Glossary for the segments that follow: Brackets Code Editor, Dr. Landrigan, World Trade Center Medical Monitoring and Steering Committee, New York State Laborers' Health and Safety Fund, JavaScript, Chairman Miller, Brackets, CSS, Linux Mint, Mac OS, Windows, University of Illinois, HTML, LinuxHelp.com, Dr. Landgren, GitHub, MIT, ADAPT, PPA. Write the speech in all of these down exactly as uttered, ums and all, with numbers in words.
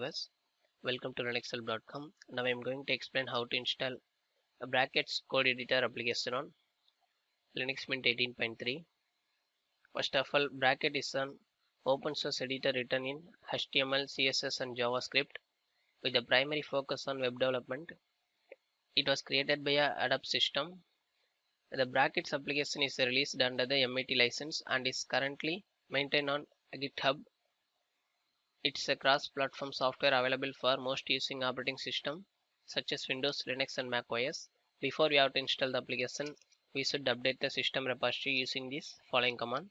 viewers, welcome to Linux Help dot com. Now I am going to explain how to install a Brackets code editor application on Linux Mint eighteen point three. First of all, Bracket is an open source editor written in H T M L, C S S and JavaScript with a primary focus on web development. It was created by a ADAPT system. The Brackets application is released under the M I T license and is currently maintained on GitHub. It's a cross-platform software available for most using operating systems such as Windows, Linux and Mac O S. Before we have to install the application, we should update the system repository using this following command.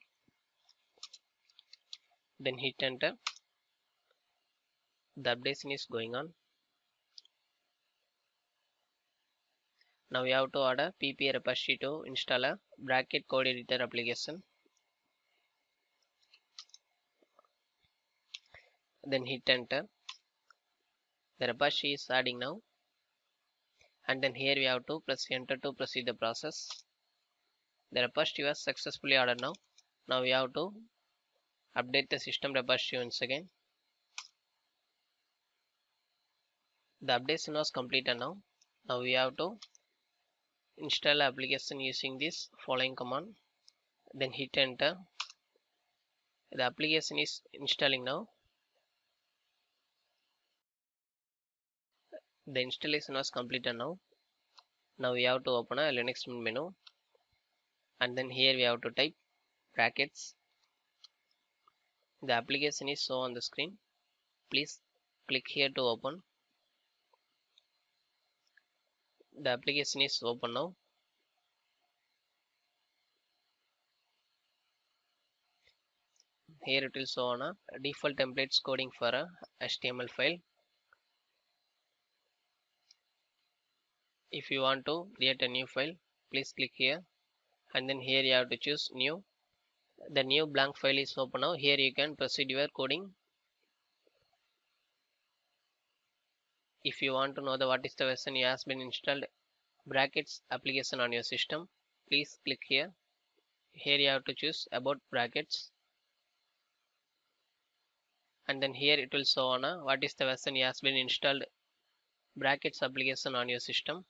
Then hit enter. The updation is going on. Now we have to order P P A repository to install a Bracket code editor application. Then hit enter. The repository is adding now. And then here we have to press enter to proceed the process. The repository was successfully ordered now. Now we have to update the system repository once again. The updation was completed now. Now we have to install application using this following command. Then hit enter. The application is installing now. The installation was completed now. Now we have to open a Linux Mint menu. And then here we have to type Brackets. The application is shown on the screen. Please click here to open. The application is open now. Here it will show on a default templates coding for a H T M L file. If you want to create a new file, please click here, and then here you have to choose new. The new blank file is open now. Here you can proceed your coding. If you want to know the what is the version you has been installed Brackets application on your system, please click here. Here you have to choose about Brackets, and then here it will show on a what is the version you has been installed Brackets application on your system.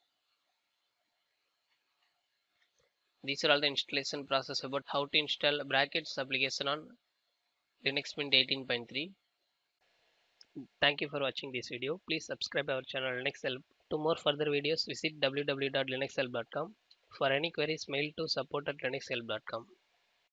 These are all the installation process about how to install Brackets application on Linux Mint eighteen point three. Thank you for watching this video. Please subscribe our channel Linux Help. To more further videos, visit w w w dot linux help dot com. For any queries, mail to support at linux help dot com.